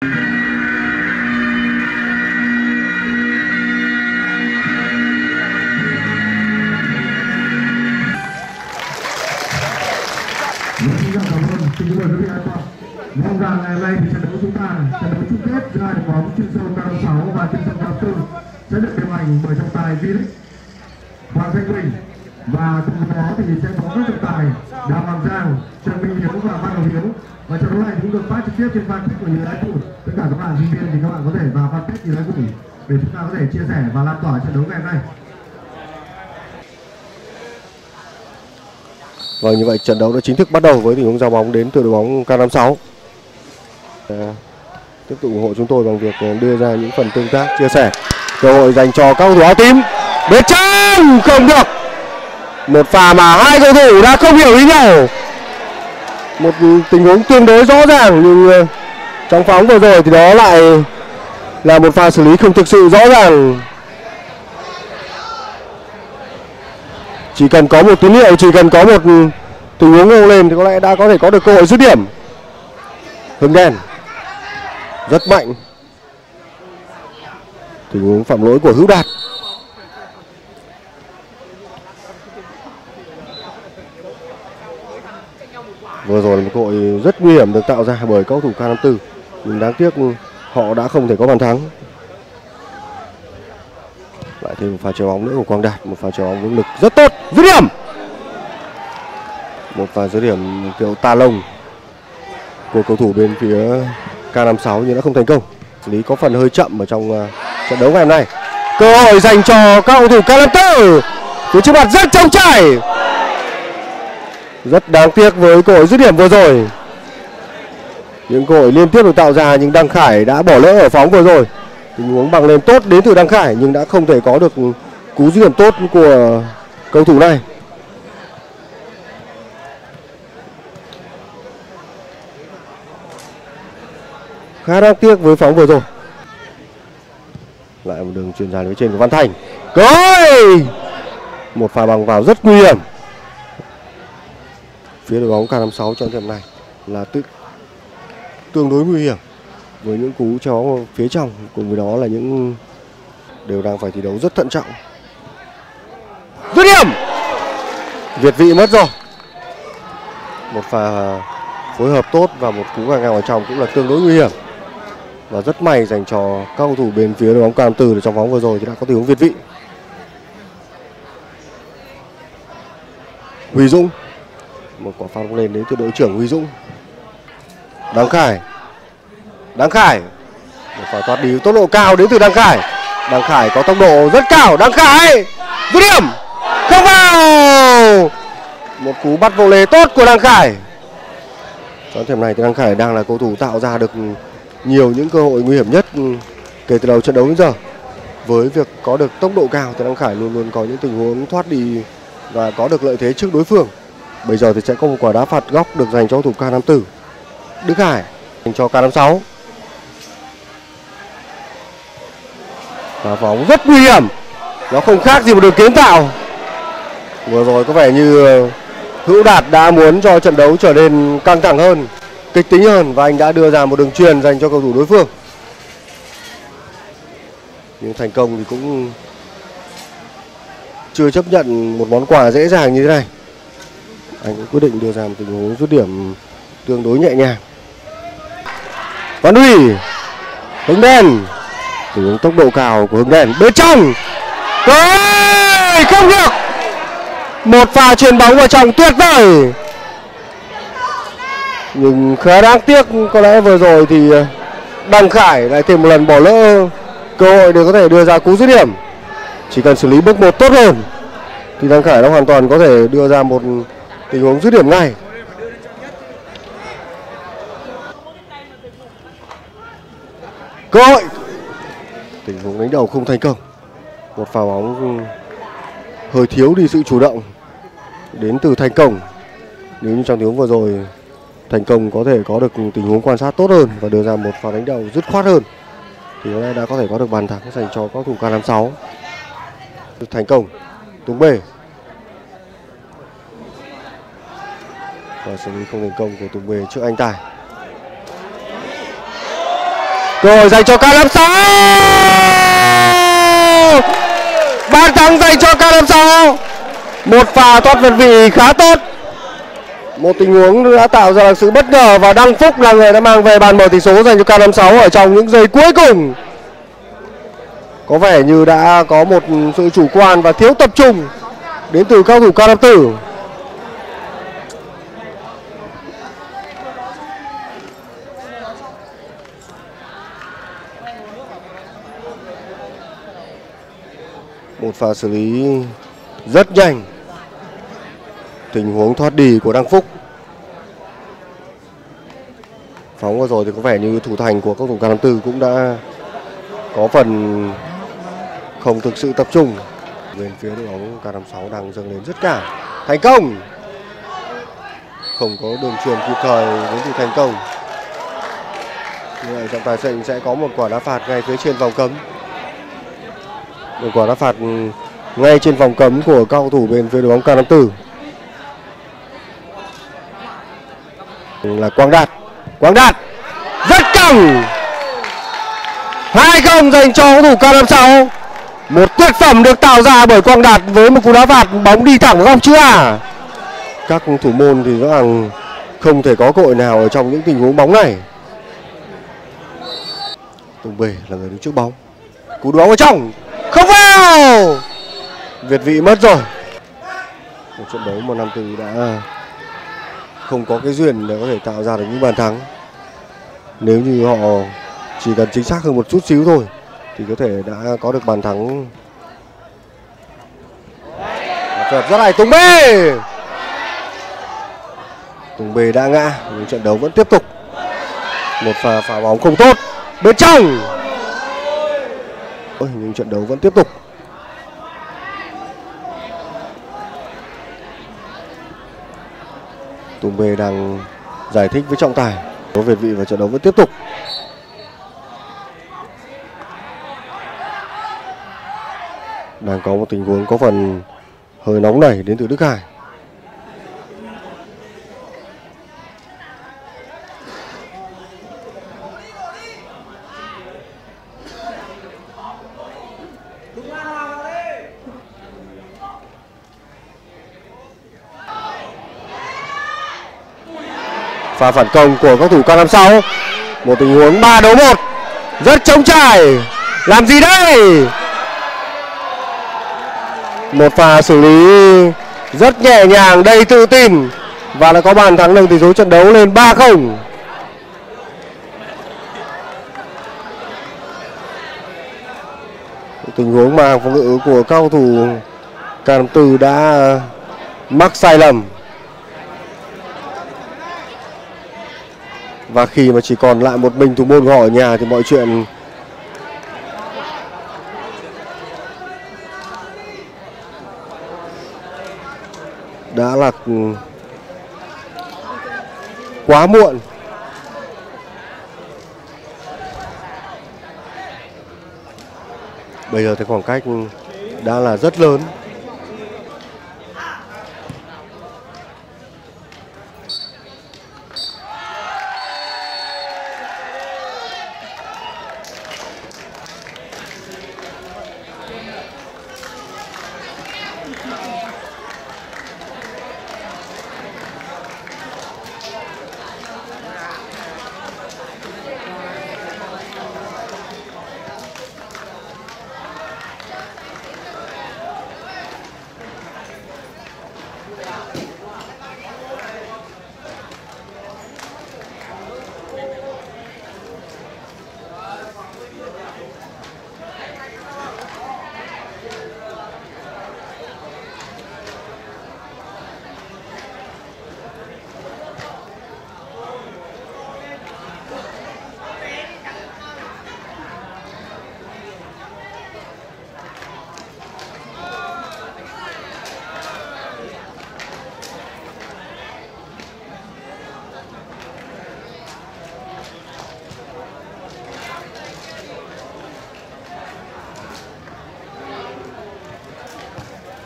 Xin mời quý vị và mong rằng ngày hôm nay thì trận đấu chúng ta trận đấu chung kết giữa hai đội bóng chuyên sâu K56 và chuyên sâu K54 sẽ được điều hành bởi trọng tài V-League Hoàng Thanh Quỳnh, và cùng đó thì sẽ có các trọng tài Đào Hoàng Giang, Trần Minh Hiếu và Văn Hồng Hiếu. Và trận đấu này chúng được phát trực tiếp trên fanpage của Như Ái Củi. Tất cả các bạn sinh viên thì các bạn có thể vào fanpage Như Ái Củi để chúng ta có thể chia sẻ và lan tỏa trận đấu ngày hôm nay. Vâng, như vậy trận đấu đã chính thức bắt đầu với tình huống giao bóng đến từ đội bóng K56. Tiếp tục ủng hộ chúng tôi bằng việc đưa ra những phần tương tác, chia sẻ. Cơ hội dành cho các cầu thủ áo tím. Bên trong không được. Một pha mà hai cầu thủ đã không hiểu ý nhau. Một tình huống tương đối rõ ràng, nhưng trong pha bóng vừa rồi thì đó lại là một pha xử lý không thực sự rõ ràng. Chỉ cần có một tín hiệu, chỉ cần có một tình huống ngông lên thì có lẽ đã có thể có được cơ hội dứt điểm. Hưng đen rất mạnh. Tình huống phạm lỗi của Hữu Đạt. Vừa rồi là một cơ hội rất nguy hiểm được tạo ra bởi cầu thủ K54, nhưng đáng tiếc họ đã không thể có bàn thắng. Lại thêm một pha chuyền bóng nữa của Quang Đạt, một pha chuyền bóng với lực rất tốt, dứt điểm. Một pha dứt điểm kiểu tà lông của cầu thủ bên phía K56 nhưng đã không thành công. Xử lý có phần hơi chậm ở trong trận đấu ngày hôm nay. Cơ hội dành cho các cầu thủ K54. Phía trước mặt rất trống trải. Rất đáng tiếc với cơ hội dứt điểm vừa rồi. Những cơ hội liên tiếp được tạo ra nhưng Đăng Khải đã bỏ lỡ ở phóng vừa rồi. Tình huống bằng lên tốt đến từ Đăng Khải nhưng đã không thể có được cú dứt điểm tốt của cầu thủ này. Khá đáng tiếc với phóng vừa rồi. Lại một đường chuyền dài phía trên của Văn Thành. Cối! Một pha bằng vào rất nguy hiểm. Phía đội bóng K56 trong trận này là tương đối nguy hiểm, với những cú chuyền bóng phía trong cùng với đó là những đều đang phải thi đấu rất thận trọng. Dứt điểm. Việt vị mất rồi. Một pha phối hợp tốt và một cú ngang ngang ở trong cũng là tương đối nguy hiểm. Và rất may dành cho các cầu thủ bên phía đội bóng K54 để trong bóng vừa rồi thì đã có tình huống việt vị. Huy Dũng. Một quả pha bóng lên đến từ đội trưởng Huy Dũng. Đăng Khải. Một pha thoát đi tốc độ cao đến từ Đăng Khải. Đăng Khải có tốc độ rất cao. Đăng Khải dứt điểm không vào. Một cú bắt vô lề tốt của Đăng Khải. Trong thời điểm này thì Đăng Khải đang là cầu thủ tạo ra được nhiều những cơ hội nguy hiểm nhất kể từ đầu trận đấu đến giờ. Với việc có được tốc độ cao thì Đăng Khải luôn luôn có những tình huống thoát đi và có được lợi thế trước đối phương. Bây giờ thì sẽ có một quả đá phạt góc được dành cho cầu thủ K54. Đức Hải dành cho K56. Và bóng rất nguy hiểm. Nó không khác gì một đường kiến tạo. Vừa rồi có vẻ như Hữu Đạt đã muốn cho trận đấu trở nên căng thẳng hơn, kịch tính hơn, và anh đã đưa ra một đường chuyền dành cho cầu thủ đối phương. Nhưng thành công thì cũng chưa chấp nhận một món quà dễ dàng như thế này. Anh cũng quyết định đưa ra một tình huống dứt điểm tương đối nhẹ nhàng. Văn Huy, Hưng Đen, tình huống tốc độ cao của Hưng Đen bên trong, ôi không được. Một pha chuyền bóng vào trong tuyệt vời, nhưng khá đáng tiếc, có lẽ vừa rồi thì Đăng Khải lại thêm một lần bỏ lỡ cơ hội để có thể đưa ra cú dứt điểm. Chỉ cần xử lý bước một tốt hơn thì Đăng Khải đã hoàn toàn có thể đưa ra một tình huống dứt điểm ngay. Cơ hội. Tình huống đánh đầu không thành công. Một pha bóng hơi thiếu đi sự chủ động đến từ Thành Công. Nếu như trong tình huống vừa rồi Thành Công có thể có được tình huống quan sát tốt hơn và đưa ra một pha đánh đầu dứt khoát hơn thì có lẽ đã có thể có được bàn thắng dành cho các cầu thủ K56. Thành Công, Tùng Bê. Và xử lý không thành công của Tùng Bê trước anh Tài. Rồi dành cho K56. Bàn thắng dành cho K56. Một pha thoát vật vị khá tốt. Một tình huống đã tạo ra sự bất ngờ và Đăng Phúc là người đã mang về bàn mở tỷ số dành cho K56 ở trong những giây cuối cùng. Có vẻ như đã có một sự chủ quan và thiếu tập trung đến từ cao thủ K54. Một pha xử lý rất nhanh. Tình huống thoát đi của Đăng Phúc. Phóng vừa rồi thì có vẻ như thủ thành của các cầu thủ K54 cũng đã có phần không thực sự tập trung. Bên phía đội bóng K56 đang dâng lên rất cả. Thành công. Không có đường truyền kịp thời đến từ Thành Công. Như vậy trọng tài sẽ có một quả đá phạt ngay phía trên vòng cấm. Một quả đá phạt ngay trên vòng cấm của các cầu thủ bên phía đội bóng K54. Là Quang Đạt rất căng. 2-0 dành cho cầu thủ K56. Một tuyệt phẩm được tạo ra bởi Quang Đạt với một cú đá phạt bóng đi thẳng vào góc chữ A. Các thủ môn thì rõ ràng không thể có cơ hội nào ở trong những tình huống bóng này. Tùng Bê là người đứng trước bóng. Cú đá vào trong, không vào. Việt vị mất rồi. Một trận đấu mà Nam Từ đã không có cái duyên để có thể tạo ra được những bàn thắng. Nếu như họ chỉ cần chính xác hơn một chút xíu thôi thì có thể đã có được bàn thắng. Rất hay. Tùng Bê đã ngã nhưng trận đấu vẫn tiếp tục. Một pha phá bóng không tốt bên trong. Ôi, nhưng trận đấu vẫn tiếp tục. Tùng Bê đang giải thích với trọng tài. Đối Việt vị và trận đấu vẫn tiếp tục. Đang có một tình huống có phần hơi nóng nảy đến từ Đức Hải. Pha phản công của các thủ K56. Một tình huống 3-1 rất trống trải. Làm gì đây? Một pha xử lý rất nhẹ nhàng, đầy tự tin và đã có bàn thắng nâng tỷ số trận đấu lên 3-0. Tình huống mà phòng ngự của các cầu thủ K54 đã mắc sai lầm. Và khi mà chỉ còn lại một mình thủ môn của họ ở nhà thì mọi chuyện đã là quá muộn. Bây giờ thì khoảng cách đã là rất lớn.